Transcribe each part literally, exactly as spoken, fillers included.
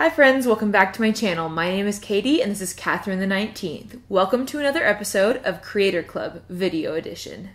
Hi friends, welcome back to my channel. My name is Katie and this is Catherine the nineteenth. Welcome to another episode of Creator Club Video Edition.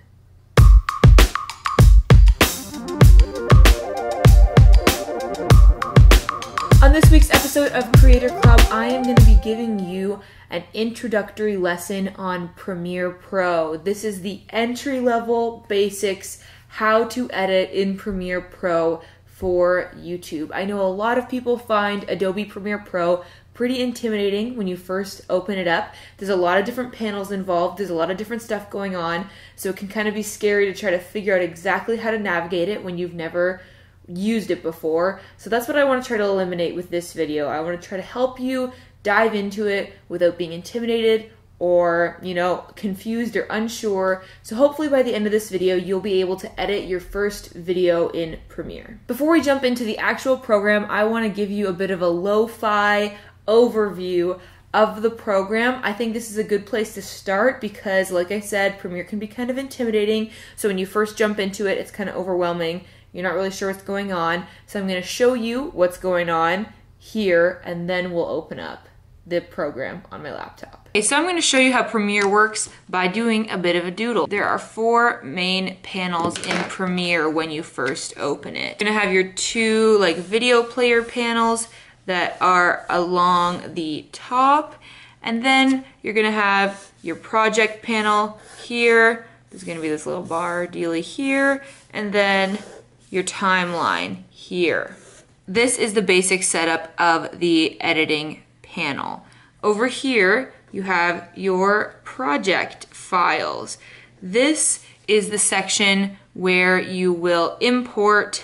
On this week's episode of Creator Club, I am going to be giving you an introductory lesson on Premiere Pro. This is the entry-level basics, how to edit in Premiere Pro for YouTube. I know a lot of people find Adobe Premiere Pro pretty intimidating when you first open it up. There's a lot of different panels involved. There's a lot of different stuff going on. So it can kind of be scary to try to figure out exactly how to navigate it when you've never used it before. So that's what I want to try to eliminate with this video. I want to try to help you dive into it without being intimidated or, you know, confused or unsure. So hopefully by the end of this video, you'll be able to edit your first video in Premiere. Before we jump into the actual program, I want to give you a bit of a lo-fi overview of the program. I think this is a good place to start because, like I said, Premiere can be kind of intimidating. So when you first jump into it, it's kind of overwhelming. You're not really sure what's going on. So I'm going to show you what's going on here, and then we'll open up the program on my laptop. Okay, so I'm going to show you how Premiere works by doing a bit of a doodle. There are four main panels in Premiere when you first open it. You're going to have your two like video player panels that are along the top, and then you're going to have your project panel here. There's going to be this little bar dealy here, and then your timeline here. This is the basic setup of the editing panel. Over here, you have your project files. This is the section where you will import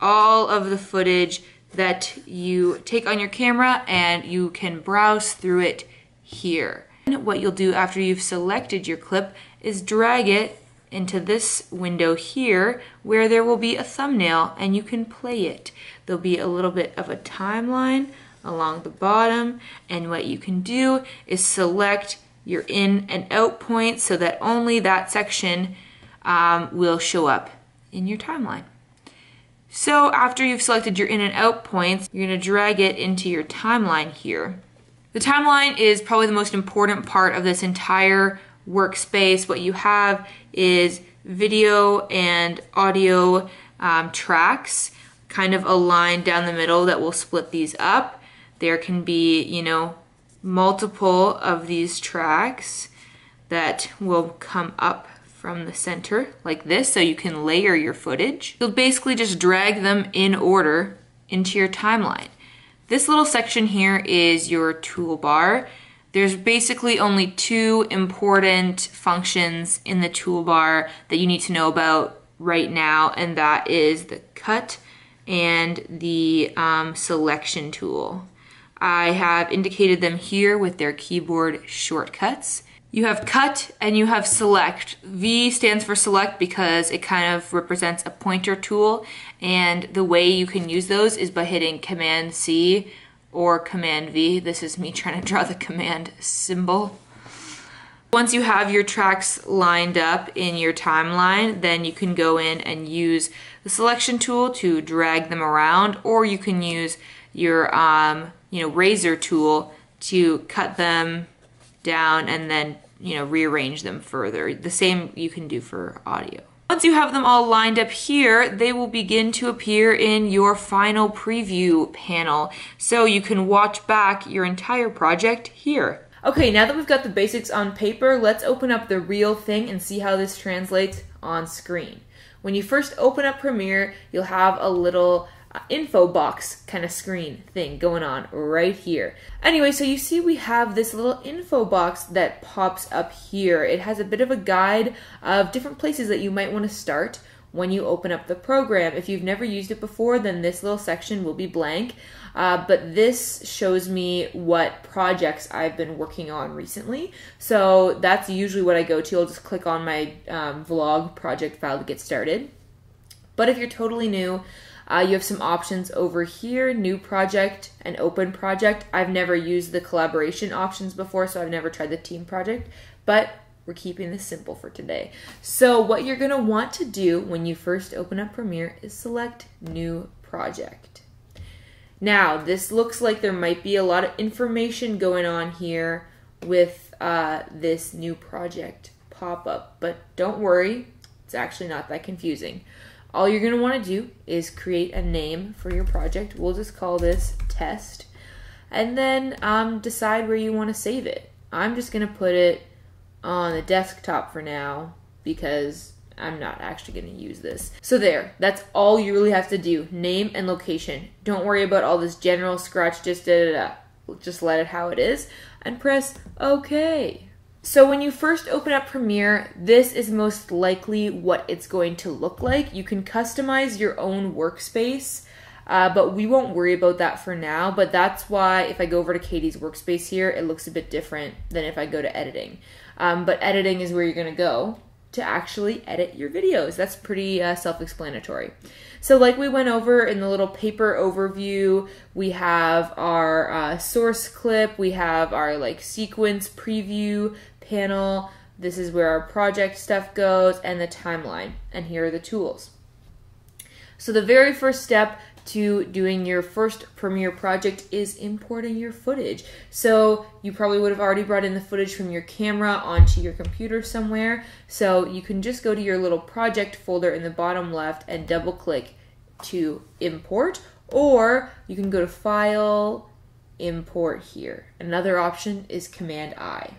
all of the footage that you take on your camera, and you can browse through it here. And what you'll do after you've selected your clip is drag it into this window here where there will be a thumbnail and you can play it. There'll be a little bit of a timeline along the bottom, and what you can do is select your in and out points so that only that section um, will show up in your timeline. So after you've selected your in and out points, you're going to drag it into your timeline here. The timeline is probably the most important part of this entire workspace. What you have is video and audio um, tracks kind of aligned down the middle that will split these up. There can be, you know, multiple of these tracks that will come up from the center like this, so you can layer your footage. You'll basically just drag them in order into your timeline. This little section here is your toolbar. There's basically only two important functions in the toolbar that you need to know about right now, and that is the cut and the um, selection tool. I have indicated them here with their keyboard shortcuts. You have cut and you have select. V stands for select because it kind of represents a pointer tool, and the way you can use those is by hitting Command C or Command V. This is me trying to draw the command symbol. Once you have your tracks lined up in your timeline, then you can go in and use the selection tool to drag them around, or you can use your um, you know, razor tool to cut them down and then, you know, rearrange them further. The same you can do for audio. Once you have them all lined up here, they will begin to appear in your final preview panel, so you can watch back your entire project here. Okay, now that we've got the basics on paper, let's open up the real thing and see how this translates on screen. When you first open up Premiere, you'll have a little uh, info box kind of screen thing going on right here. Anyway, so you see we have this little info box that pops up here. It has a bit of a guide of different places that you might want to start when you open up the program. If you've never used it before, then this little section will be blank, uh, but this shows me what projects I've been working on recently. So that's usually what I go to. I'll just click on my um, vlog project file to get started. But if you're totally new, uh, you have some options over here, new project and open project. I've never used the collaboration options before, so I've never tried the team project, but we're keeping this simple for today. So what you're gonna want to do when you first open up Premiere is select New Project. Now, this looks like there might be a lot of information going on here with uh, this new project pop-up, but don't worry, it's actually not that confusing. All you're gonna wanna do is create a name for your project. We'll just call this test, and then um, decide where you wanna save it. I'm just gonna put it on the desktop for now because I'm not actually gonna use this. So there, that's all you really have to do, name and location. Don't worry about all this general scratch, just da da da. Just let it how it is and press okay. So when you first open up Premiere, this is most likely what it's going to look like. You can customize your own workspace, uh, but we won't worry about that for now, but that's why if I go over to Katie's workspace here, it looks a bit different than if I go to editing. Um, but editing is where you're gonna go to actually edit your videos. That's pretty uh, self-explanatory. So like we went over in the little paper overview, we have our uh, source clip, we have our like sequence preview panel, this is where our project stuff goes, and the timeline, and here are the tools. So the very first step to doing your first Premiere project is importing your footage. So you probably would have already brought in the footage from your camera onto your computer somewhere. So you can just go to your little project folder in the bottom left and double click to import, or you can go to File, Import here. Another option is Command I.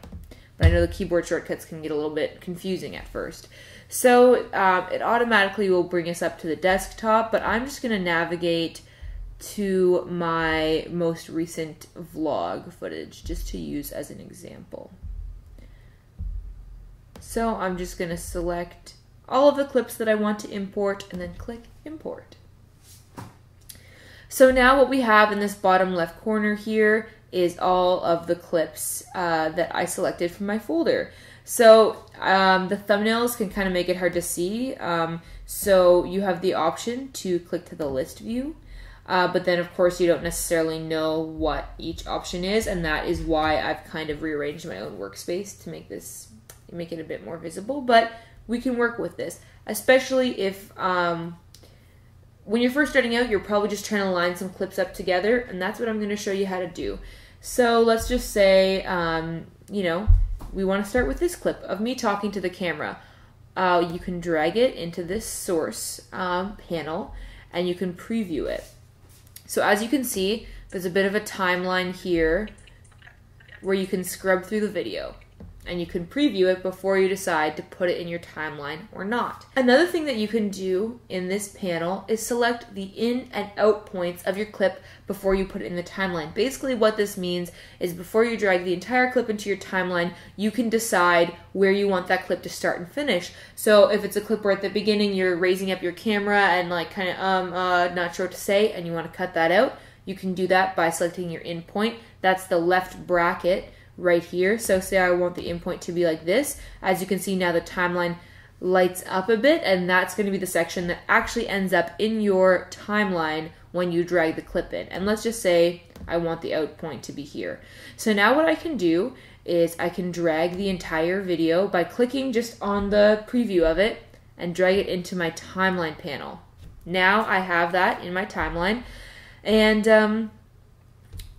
But I know the keyboard shortcuts can get a little bit confusing at first. So um, it automatically will bring us up to the desktop, but I'm just gonna navigate to my most recent vlog footage just to use as an example. So I'm just gonna select all of the clips that I want to import and then click import. So now what we have in this bottom left corner here is all of the clips uh, that I selected from my folder. So um, the thumbnails can kind of make it hard to see. Um, so you have the option to click to the list view, uh, but then of course you don't necessarily know what each option is, and that is why I've kind of rearranged my own workspace to make this, make it a bit more visible, but we can work with this, especially if um, when you're first starting out, you're probably just trying to line some clips up together, and that's what I'm going to show you how to do. So let's just say, um, you know, we want to start with this clip of me talking to the camera. Uh, you can drag it into this source um, panel, and you can preview it. So as you can see, there's a bit of a timeline here where you can scrub through the video, and you can preview it before you decide to put it in your timeline or not. Another thing that you can do in this panel is select the in and out points of your clip before you put it in the timeline. Basically what this means is before you drag the entire clip into your timeline, you can decide where you want that clip to start and finish. So if it's a clip where at the beginning you're raising up your camera and like kind of um uh not sure what to say and you want to cut that out, you can do that by selecting your in point. That's the left bracket right here. So say I want the endpoint to be like this. As you can see now, the timeline lights up a bit, and that's going to be the section that actually ends up in your timeline when you drag the clip in. And let's just say I want the out point to be here. So now what I can do is I can drag the entire video by clicking just on the preview of it and drag it into my timeline panel. Now I have that in my timeline, and um,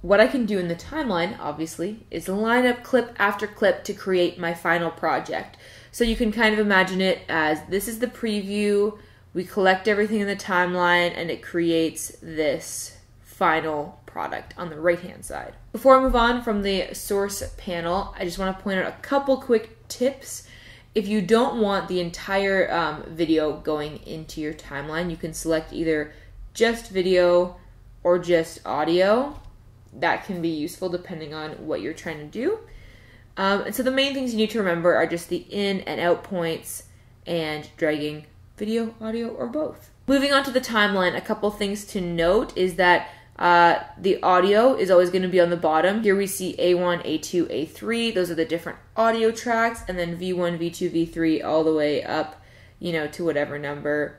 what I can do in the timeline, obviously, is line up clip after clip to create my final project. So you can kind of imagine it as this is the preview, we collect everything in the timeline, and it creates this final product on the right-hand side. Before I move on from the source panel, I just want to point out a couple quick tips. If you don't want the entire um, video going into your timeline, you can select either just video or just audio. That can be useful depending on what you're trying to do. Um, and so the main things you need to remember are just the in and out points and dragging video, audio, or both. Moving on to the timeline, a couple things to note is that uh, the audio is always going to be on the bottom. Here we see A one, A two, A three. Those are the different audio tracks, and then V one, V two, V three, all the way up, you know, to whatever number.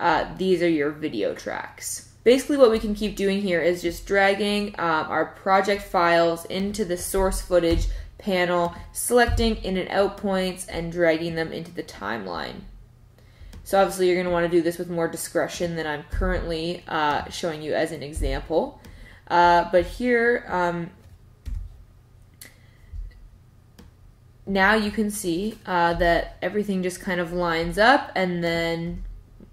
Uh, these are your video tracks. Basically what we can keep doing here is just dragging um, our project files into the source footage panel, selecting in and out points, and dragging them into the timeline. So obviously you're going to want to do this with more discretion than I'm currently uh, showing you as an example. Uh, but here, um, now you can see uh, that everything just kind of lines up, and then,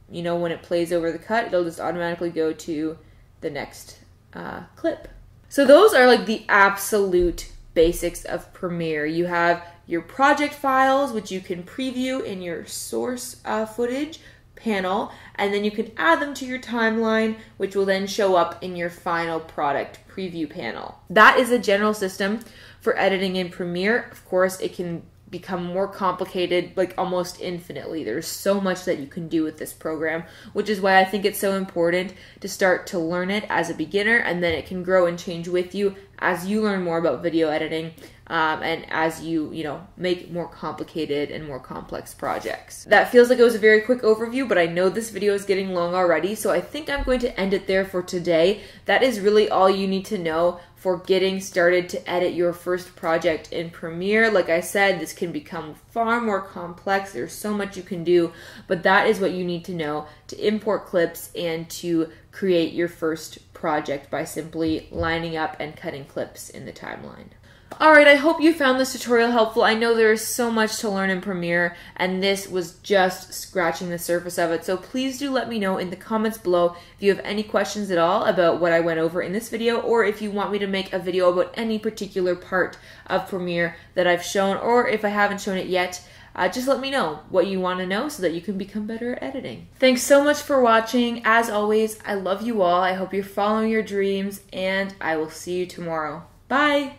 you know, when it plays over the cut, it'll just automatically go to the next uh, clip. So those are like the absolute basics of Premiere. You have your project files, which you can preview in your source uh, footage panel, and then you can add them to your timeline, which will then show up in your final product preview panel. That is a general system for editing in Premiere. Of course, it can become more complicated, like almost infinitely. There's so much that you can do with this program, which is why I think it's so important to start to learn it as a beginner, and then it can grow and change with you as you learn more about video editing um, and as you, you know, make more complicated and more complex projects. That feels like it was a very quick overview, but I know this video is getting long already, so I think I'm going to end it there for today. That is really all you need to know for getting started to edit your first project in Premiere. Like I said, this can become far more complex. There's so much you can do, but that is what you need to know to import clips and to create your first project by simply lining up and cutting clips in the timeline. Alright, I hope you found this tutorial helpful. I know there is so much to learn in Premiere, and this was just scratching the surface of it, so please do let me know in the comments below if you have any questions at all about what I went over in this video, or if you want me to make a video about any particular part of Premiere that I've shown, or if I haven't shown it yet. Uh, just let me know what you want to know so that you can become better at editing. Thanks so much for watching. As always, I love you all. I hope you're following your dreams, and I will see you tomorrow. Bye!